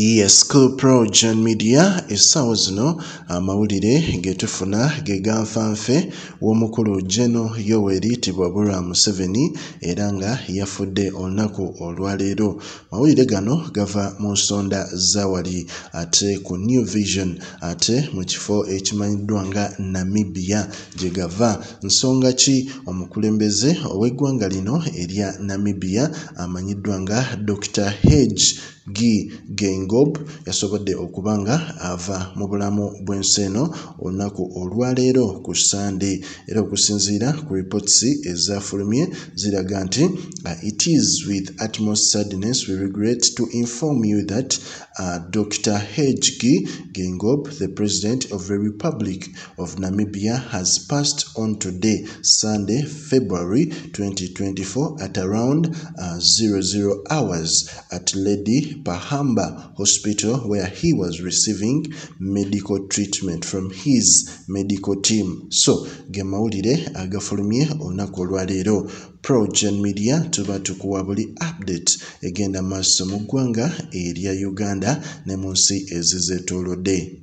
Yes, Pro Gen Media, essaawo zino amawulire getufuna geganfanfe w'omukulu General Yoweri Tibuabura Museveni era nga yafudde olunaku olwaleero. Mawulire gano gava mu nsonda zawali ate ku New Vision ate mu kifo ekimanyiddwa nga Namibia gye gava. Nsonga ki omukulembeze ow'eggwanga lino erya Namibia amanyiddwa nga Dr. Hage Geingob yasobodde okubanga ava mu bulamu bw'ensi eno olunaku olwaleero ku Sunday, era okusinziira ku reports ezafulumye ziraga nti it is with utmost sadness we regret to inform you that Dr. Hage Geingob, the President of the Republic of Namibia, has passed on today, Sunday, February 2024 at around 00 hours at Lady Pahamba Hospital, where he was receiving medical treatment from his medical team. So, gemawulire agafulumye olunaku olwaleero. Progen Media tuba tukuwa buli update egenda maaso mu ggwanga erya Uganda ne mu nsi ezizeetoolodde.